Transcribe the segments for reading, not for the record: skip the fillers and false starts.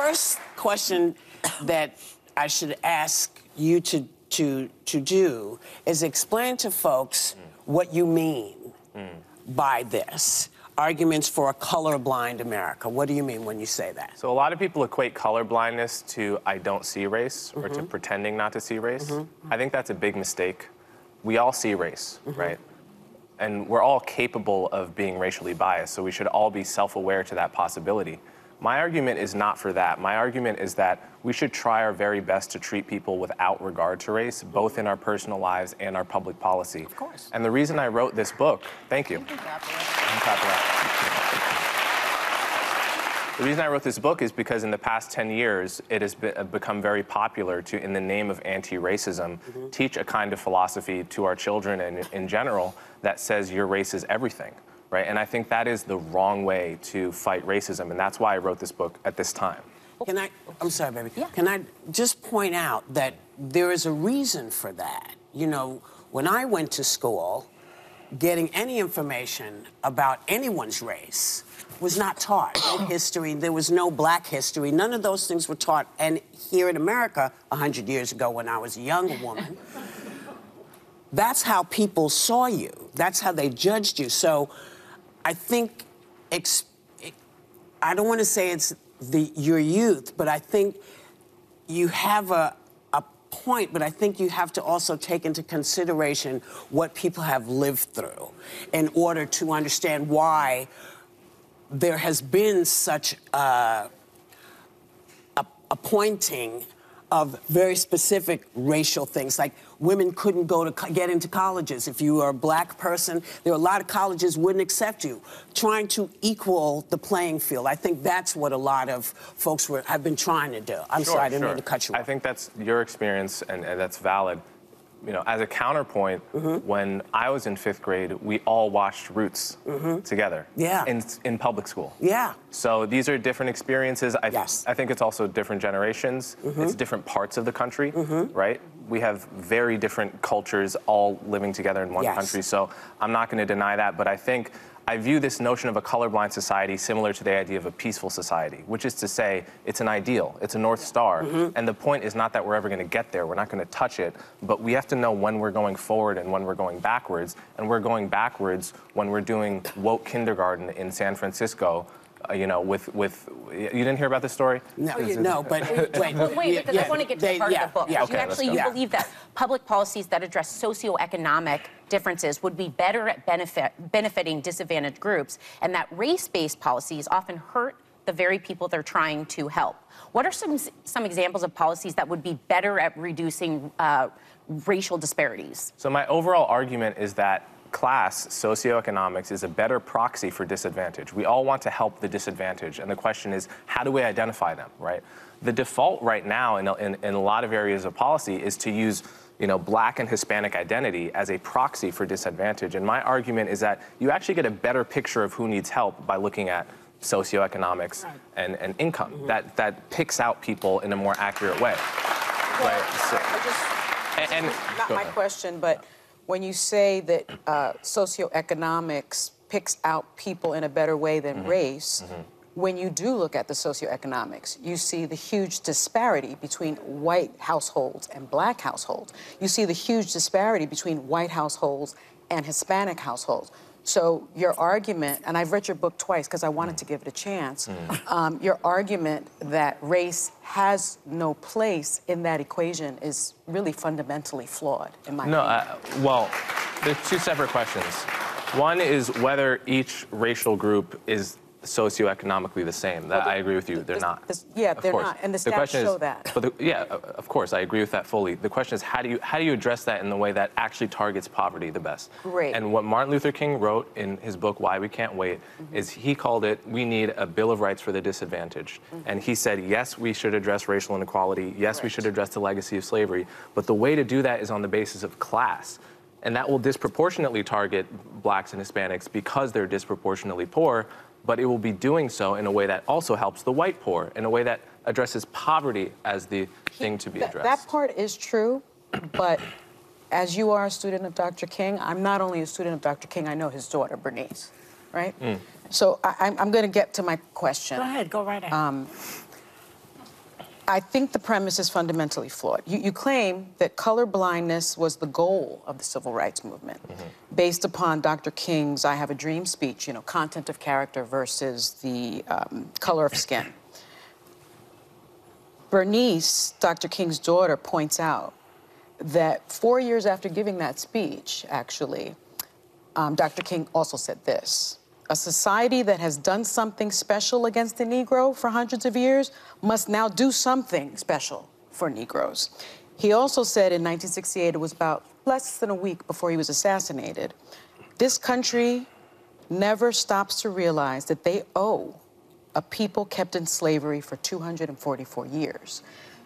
first question that I should ask you to do is explain to folks what you mean by this. Arguments for a colorblind America. What do you mean when you say that? So a lot of people equate colorblindness to I don't see race or to pretending not to see race. I think that's a big mistake. We all see race, right? And we're all capable of being racially biased, so we should all be self-aware to that possibility. My argument is not for that. My argument is that we should try our very best to treat people without regard to race, both in our personal lives and our public policy. Of course. And the reason I wrote this book, the reason I wrote this book is because in the past 10 years, it has become very popular to, in the name of anti-racism, teach a kind of philosophy to our children and in general that says your race is everything. Right? And I think that is the wrong way to fight racism, and that's why I wrote this book at this time. Can I, I'm sorry, baby. Yeah. Can I just point out that there is a reason for that? You know, when I went to school, getting any information about anyone's race was not taught. No history, there was no black history, none of those things were taught. And here in America, 100 years ago when I was a young woman, that's how people saw you. That's how they judged you. So I think, I don't want to say it's your youth, but I think you have a point, but I think you have to also take into consideration what people have lived through in order to understand why there has been such a pointing of very specific racial things, like women couldn't go to get into colleges. If you are a black person, there are a lot of colleges wouldn't accept you. Trying to equal the playing field, I think that's what a lot of folks have been trying to do. I'm sorry, I didn't mean to cut you off. I think that's your experience, and that's valid. You know, as a counterpoint, when I was in 5th grade, we all watched Roots together. Yeah. In public school. Yeah. So these are different experiences. I think it's also different generations. It's different parts of the country, right? We have very different cultures all living together in one country. So I'm not going to deny that, but I think I view this notion of a colorblind society similar to the idea of a peaceful society, which is to say it's an ideal, it's a North Star. And the point is not that we're ever going to get there, we're not going to touch it, but we have to know when we're going forward and when we're going backwards. And we're going backwards when we're doing woke kindergarten in San Francisco, you know, you didn't hear about this story? No, no, but wait. Well, wait, because I want to get to the part of the book. Yeah, okay, you actually believe that public policies that address socioeconomic differences would be better at benefiting disadvantaged groups, and that race-based policies often hurt the very people they're trying to help. What are some examples of policies that would be better at reducing racial disparities? So my overall argument is that class socioeconomics is a better proxy for disadvantage. We all want to help the disadvantaged, and the question is, how do we identify them, right? The default right now in a lot of areas of policy is to use, you know, black and Hispanic identity as a proxy for disadvantage. And my argument is that you actually get a better picture of who needs help by looking at socioeconomics and income. That picks out people in a more accurate way. Well, right? So, not my question, but when you say that socioeconomics picks out people in a better way than race, when you do look at the socioeconomics, you see the huge disparity between white households and black households. You see the huge disparity between white households and Hispanic households. So your argument, and I've read your book twice because I wanted to give it a chance, your argument that race has no place in that equation is really fundamentally flawed, in my opinion. Well, there's two separate questions. One is whether each racial group is socioeconomically the same. That, well, I agree with you, they're not. They're not, and the stats show that. But of course, I agree with that fully. The question is, how do you address that in the way that actually targets poverty the best? Great. And what Martin Luther King wrote in his book, Why We Can't Wait, is he called it, we need a Bill of Rights for the disadvantaged. And he said, yes, we should address racial inequality. Yes, we should address the legacy of slavery. But the way to do that is on the basis of class. And that will disproportionately target blacks and Hispanics because they're disproportionately poor, but it will be doing so in a way that also helps the white poor, in a way that addresses poverty as the thing to be addressed. That part is true, but as you are a student of Dr. King, I'm not only a student of Dr. King, I know his daughter, Bernice, right? So I'm going to get to my question. Go ahead, go right ahead. I think the premise is fundamentally flawed. You claim that colorblindness was the goal of the civil rights movement, based upon Dr. King's I Have a Dream speech, you know, content of character versus the color of skin. Bernice, Dr. King's daughter, points out that 4 years after giving that speech, actually, Dr. King also said this: a society that has done something special against the Negro for hundreds of years must now do something special for Negroes. He also said in 1968, it was about less than a week before he was assassinated, this country never stops to realize that they owe a people kept in slavery for 244 years.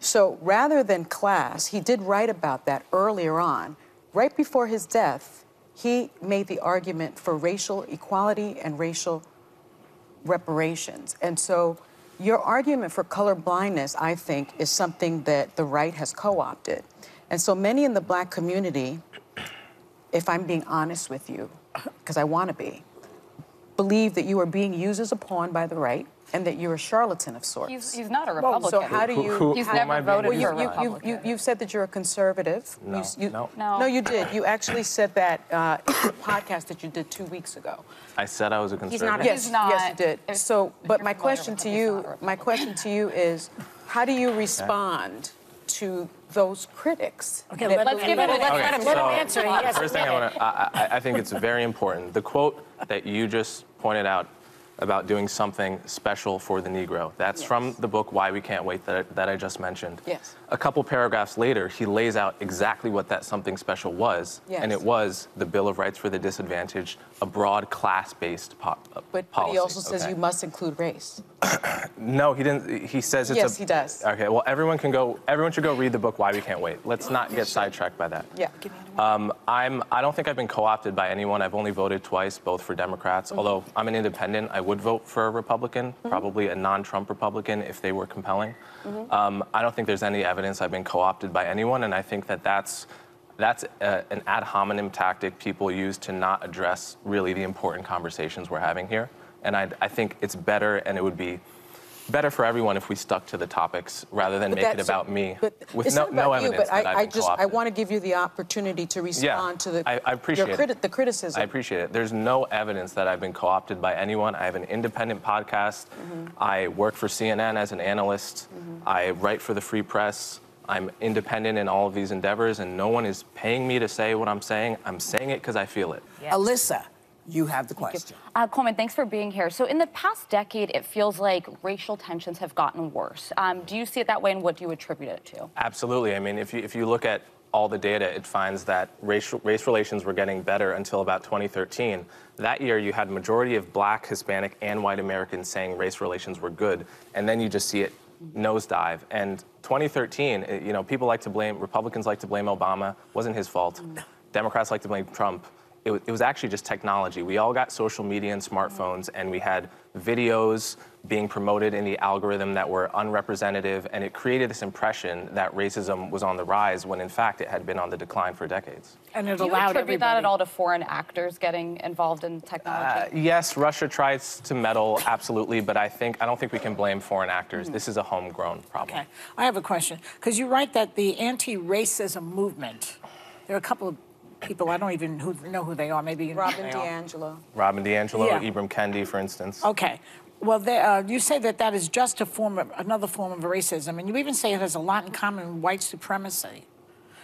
So rather than class, he did write about that earlier on. Right before his death, he made the argument for racial equality and racial reparations. And so your argument for colorblindness, I think, is something that the right has co-opted. And so many in the black community, if I'm being honest with you, because I want to be, believe that you are being used as a pawn by the right and that you're a charlatan of sorts. He's not a Republican. So how do you... He's never voted for a Republican. You've said that you're a conservative. No, no, you did. You actually said that in a podcast that you did 2 weeks ago. I said I was a conservative. He's not. Yes, you did. So, but my question to you is, how do you respond to those critics? Okay, let's give him an answer. First thing I think it's very important. The quote that you just pointed out about doing something special for the Negro. That's from the book Why We Can't Wait that I just mentioned. Yes. A couple paragraphs later, he lays out exactly what that something special was, and it was the Bill of Rights for the Disadvantaged, a broad class-based policy. But he also says you must include race. No, he didn't. He says it's he does. Okay, well, everyone should go read the book Why We Can't Wait. Let's not get sidetracked by that. Yeah. I don't think I've been co-opted by anyone. I've only voted twice, both for Democrats, although I'm an independent. I would vote for a Republican, probably a non-Trump Republican if they were compelling. I don't think there's any evidence I've been co-opted by anyone, and I think that that's an ad hominem tactic people use to not address really the important conversations we're having here. And I think it's better, and it would be better for everyone if we stuck to the topics rather than make it about me. With no evidence that I've been co-opted. I want to give you the opportunity to respond to the criticism. I appreciate it. There's no evidence that I've been co-opted by anyone. I have an independent podcast. I work for CNN as an analyst. I write for the Free Press. I'm independent in all of these endeavors, and no one is paying me to say what I'm saying. I'm saying it because I feel it. Yes. Alyssa, you have the question. Coleman, thanks for being here. So in the past decade, it feels like racial tensions have gotten worse. Do you see it that way, and what do you attribute it to? Absolutely. I mean, if you look at all the data, it finds that race relations were getting better until about 2013. That year, you had a majority of black, Hispanic, and white Americans saying race relations were good, and then you just see it nosedive. And 2013, you know, people like to blame, Republicans like to blame Obama. It wasn't his fault. No. Democrats like to blame Trump. It was actually just technology. We all got social media and smartphones, and we had videos being promoted in the algorithm that were unrepresentative, and it created this impression that racism was on the rise when, in fact, it had been on the decline for decades. And it allowed everybody... Do you attribute that at all to foreign actors getting involved in technology? Yes, Russia tries to meddle, absolutely, but I don't think we can blame foreign actors. This is a homegrown problem. Okay. I have a question, because you write that the anti-racism movement, there are a couple of people I don't even know who they are. Maybe you know Robin DiAngelo. Robin DiAngelo, Ibram Kendi, for instance. Okay. Well, you say that is just another form of racism, and you even say it has a lot in common with white supremacy.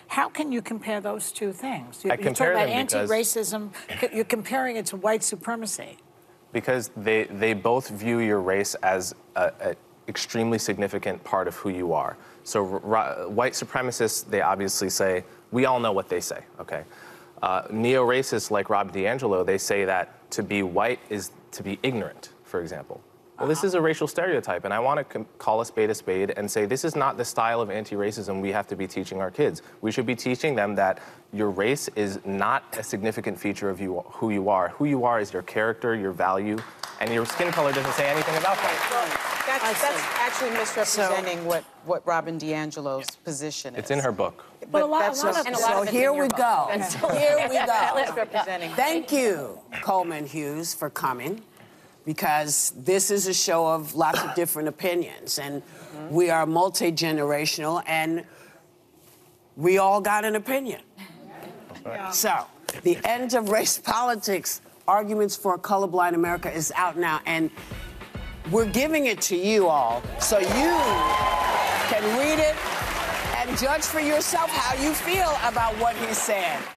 How can you compare those two things? You're talking about anti-racism, you're comparing it to white supremacy. Because they both view your race as an extremely significant part of who you are. So white supremacists, they obviously say, we all know what they say, okay? Neo-racists like Rob DiAngelo, they say that to be white is to be ignorant, for example. Well, this is a racial stereotype, and I want to call a spade and say this is not the style of anti-racism we have to be teaching our kids. We should be teaching them that your race is not a significant feature of who you are. Who you are is your character, your value, and your skin color doesn't say anything about that. That's actually misrepresenting what Robin DiAngelo's position is. It's in her book. But a lot of it. So here we go. Here we go. Thank you, Coleman Hughes, for coming. because this is a show of lots of different opinions, and we are multi-generational, and we all got an opinion. Yeah. So, The End of Race Politics, Arguments for a Colorblind America is out now, and we're giving it to you all so you can read it and judge for yourself how you feel about what he said.